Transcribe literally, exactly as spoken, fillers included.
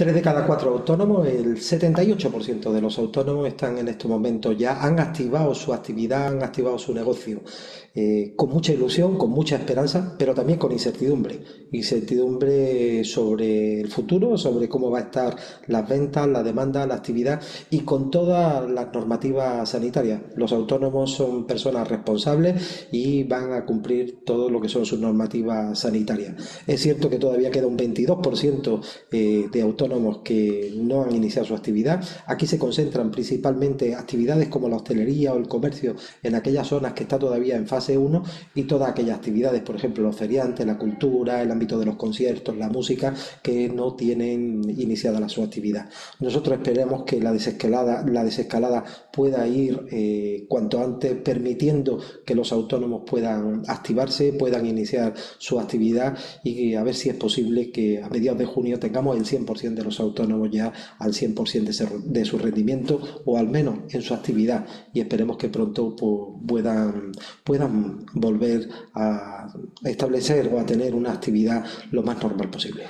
Tres de cada cuatro autónomos, el setenta y ocho por ciento de los autónomos están en estos momentos ya, han activado su actividad, han activado su negocio, eh, con mucha ilusión, con mucha esperanza, pero también con incertidumbre. Incertidumbre sobre el futuro, sobre cómo va a estar las ventas, la demanda, la actividad y con todas las normativas sanitarias. Los autónomos son personas responsables y van a cumplir todo lo que son sus normativas sanitarias. Es cierto que todavía queda un veintidós por ciento eh, de autónomos que no han iniciado su actividad. Aquí se concentran principalmente actividades como la hostelería o el comercio en aquellas zonas que está todavía en fase uno y todas aquellas actividades, por ejemplo, los feriantes, la cultura, el ámbito de los conciertos, la música, que no tienen iniciada la su actividad. Nosotros esperemos que la desescalada, la desescalada pueda ir eh, cuanto antes, permitiendo que los autónomos puedan activarse, puedan iniciar su actividad y a ver si es posible que a mediados de junio tengamos el cien por ciento de los autónomos ya al cien por ciento de su rendimiento o al menos en su actividad, y esperemos que pronto pues, puedan, puedan volver a establecer o a tener una actividad lo más normal posible.